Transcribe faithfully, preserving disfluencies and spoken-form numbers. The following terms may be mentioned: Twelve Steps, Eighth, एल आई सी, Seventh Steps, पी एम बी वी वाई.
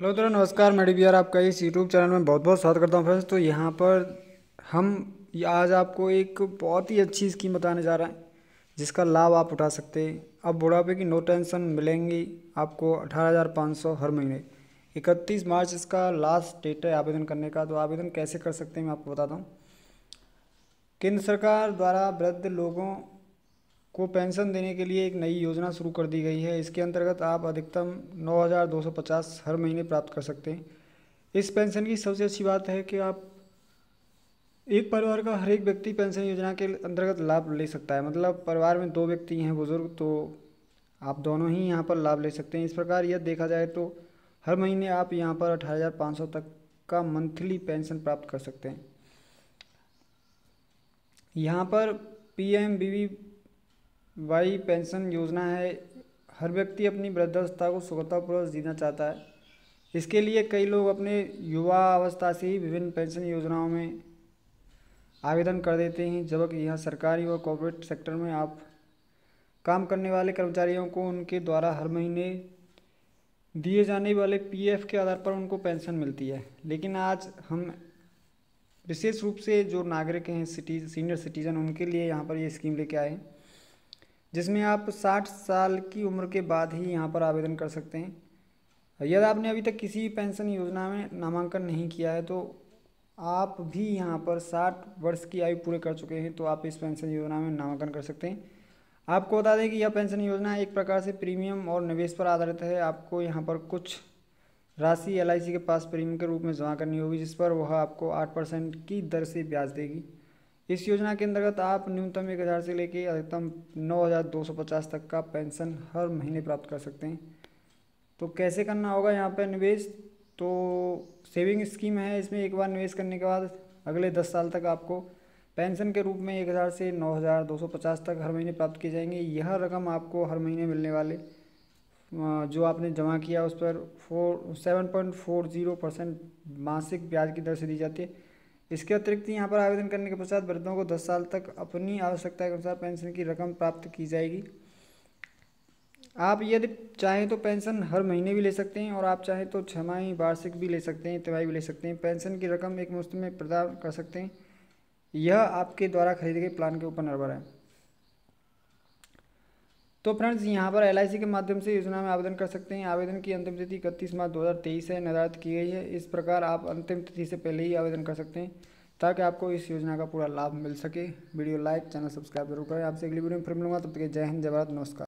Hello दोस्तों, नमस्कार। मैं डी बी आर आपका इस यूट्यूब चैनल में बहुत बहुत स्वागत करता हूं फ्रेंड्स। तो यहां पर हम आज आपको एक बहुत ही अच्छी स्कीम बताने जा रहे हैं जिसका लाभ आप उठा सकते हैं। अब बुढ़ापे की नो टेंशन मिलेंगी आपको अठारह हज़ार पाँच सौ हर महीने। इकतीस मार्च इसका लास्ट डेट है आवेदन करने का। तो आवेदन कैसे कर सकते हैं मैं आपको बताता हूँ। केंद्र सरकार द्वारा वृद्ध लोगों को पेंशन देने के लिए एक नई योजना शुरू कर दी गई है। इसके अंतर्गत आप अधिकतम नौ हज़ार दो सौ पचास हर महीने प्राप्त कर सकते हैं। इस पेंशन की सबसे अच्छी बात है कि आप एक परिवार का हर एक व्यक्ति पेंशन योजना के अंतर्गत लाभ ले सकता है। मतलब परिवार में दो व्यक्ति हैं बुज़ुर्ग, तो आप दोनों ही यहाँ पर लाभ ले सकते हैं। इस प्रकार यह देखा जाए तो हर महीने आप यहाँ पर अठारह हज़ार पाँच सौ तक का मंथली पेंशन प्राप्त कर सकते हैं। यहाँ पर पी एम बी वी वाई pension योजना है। हर व्यक्ति अपनी वृद्धावस्था को सुगमतापूर्वक जीना चाहता है। इसके लिए कई लोग अपने युवा अवस्था से ही विभिन्न पेंशन योजनाओं में आवेदन कर देते हैं, जबकि यह सरकारी और कॉर्पोरेट सेक्टर में आप काम करने वाले कर्मचारियों को उनके द्वारा हर महीने दिए जाने वाले पीएफ के आधार पर उनको पेंशन मिलती है। लेकिन आज हम विशेष रूप से जो नागरिक हैं, सिटी सीनियर सिटीजन, उनके लिए यहाँ पर ये स्कीम लेके आए हैं जिसमें आप साठ साल की उम्र के बाद ही यहाँ पर आवेदन कर सकते हैं। यदि आपने अभी तक किसी पेंशन योजना में नामांकन नहीं किया है तो आप भी यहाँ पर साठ वर्ष की आयु पूरे कर चुके हैं तो आप इस पेंशन योजना में नामांकन कर सकते हैं। आपको बता दें कि यह पेंशन योजना एक प्रकार से प्रीमियम और निवेश पर आधारित है। आपको यहाँ पर कुछ राशि एल आई सी के पास प्रीमियम के रूप में जमा करनी होगी, जिस पर वह आपको आठ परसेंट की दर से ब्याज देगी। इस योजना के अंतर्गत आप न्यूनतम एक हज़ार से लेकर अधिकतम नौ हज़ार दो सौ पचास तक का पेंशन हर महीने प्राप्त कर सकते हैं। तो कैसे करना होगा यहाँ पर निवेश? तो सेविंग स्कीम है, इसमें एक बार निवेश करने के बाद अगले दस साल तक आपको पेंशन के रूप में एक हज़ार से नौ हज़ार दो सौ पचास तक हर महीने प्राप्त किए जाएंगे। यह रकम आपको हर महीने मिलने वाले जो आपने जमा किया उस पर four seven point four zero percent मासिक ब्याज की दर से दी जाती है। इसके अतिरिक्त यहाँ पर आवेदन करने के पश्चात वृद्धों को दस साल तक अपनी आवश्यकता के अनुसार पेंशन की रकम प्राप्त की जाएगी। आप यदि चाहें तो पेंशन हर महीने भी ले सकते हैं और आप चाहें तो छमाही, वार्षिक भी ले सकते हैं, तिमाही भी ले सकते हैं। पेंशन की रकम एक मुश्त में प्रदान कर सकते हैं। यह आपके द्वारा खरीदे गए प्लान के ऊपर निर्भर है। तो फ्रेंड्स, यहाँ पर एल आई सी के माध्यम से योजना में आवेदन कर सकते हैं। आवेदन की अंतिम तिथि इकतीस मार्च दो हज़ार तेईस है निर्धारित की गई है। इस प्रकार आप अंतिम तिथि से पहले ही आवेदन कर सकते हैं ताकि आपको इस योजना का पूरा लाभ मिल सके। वीडियो लाइक, चैनल सब्सक्राइब जरूर करें। आपसे अगली वीडियो में फिर मिलूंगा। तब तक जय हिंद, जय भारत, नमस्कार।